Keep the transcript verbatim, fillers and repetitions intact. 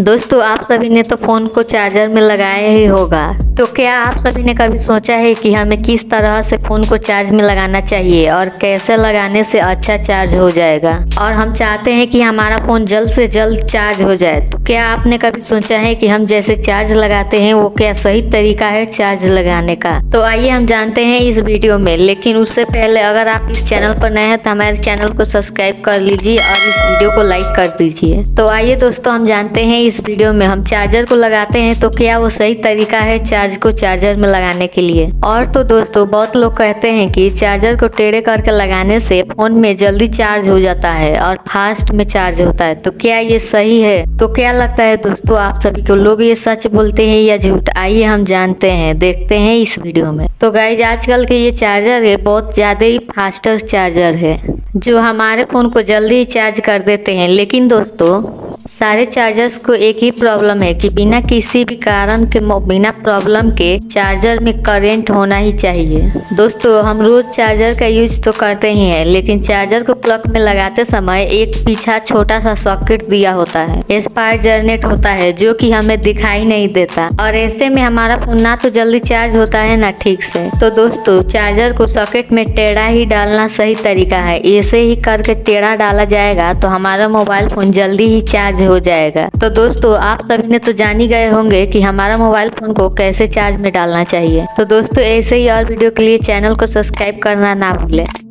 दोस्तों आप सभी ने तो फ़ोन को चार्जर में लगाया ही होगा, तो क्या आप सभी ने कभी सोचा है कि हमें किस तरह से फ़ोन को चार्ज में लगाना चाहिए और कैसे लगाने से अच्छा चार्ज हो जाएगा और हम चाहते हैं कि हमारा फ़ोन जल्द से जल्द चार्ज हो जाए। तो क्या आपने कभी सोचा है कि हम जैसे चार्ज लगाते हैं वो क्या सही तरीका है चार्ज लगाने का? तो आइए हम जानते हैं इस वीडियो में, लेकिन उससे पहले अगर आप इस चैनल पर नए हैं तो हमारे चैनल को सब्सक्राइब कर लीजिए और इस वीडियो को लाइक कर दीजिए। तो आइए दोस्तों हम जानते हैं इस वीडियो में हम चार्जर को लगाते हैं तो क्या वो सही तरीका है चार्ज को चार्जर में लगाने के लिए। और तो दोस्तों बहुत लोग कहते हैं कि चार्जर को टेढ़े करके लगाने से फोन में जल्दी चार्ज हो जाता है और फास्ट में चार्ज होता है, तो क्या ये सही है? तो क्या लगता है दोस्तों आप सभी को, लोग ये सच बोलते हैं या झूठ? आइए हम जानते हैं, देखते हैं इस वीडियो में। तो गाइज आजकल के ये चार्जर है बहुत ज्यादा ही फास्टर चार्जर है जो हमारे फोन को जल्दी ही चार्ज कर देते हैं। लेकिन दोस्तों सारे चार्जर्स को एक ही प्रॉब्लम है कि बिना किसी भी कारण के बिना प्रॉब्लम के चार्जर में करंट होना ही चाहिए। दोस्तों हम रोज चार्जर का यूज तो करते ही हैं, लेकिन चार्जर को प्लग में लगाते समय एक पीछा छोटा सा सॉकेट दिया होता है, स्पार्क जनरेट होता है जो कि हमें दिखाई नहीं देता और ऐसे में हमारा फोन ना तो जल्दी चार्ज होता है ना ठीक से। तो दोस्तों चार्जर को सॉकेट में टेढ़ा ही डालना सही तरीका है, ऐसे ही करके टेढ़ा डाला जाएगा तो हमारा मोबाइल फोन जल्दी ही चार्ज हो जाएगा। तो दोस्तों आप सभी ने तो जान ही गए होंगे कि हमारा मोबाइल फोन को कैसे चार्ज में डालना चाहिए। तो दोस्तों ऐसे ही और वीडियो के लिए चैनल को सब्सक्राइब करना ना भूलें।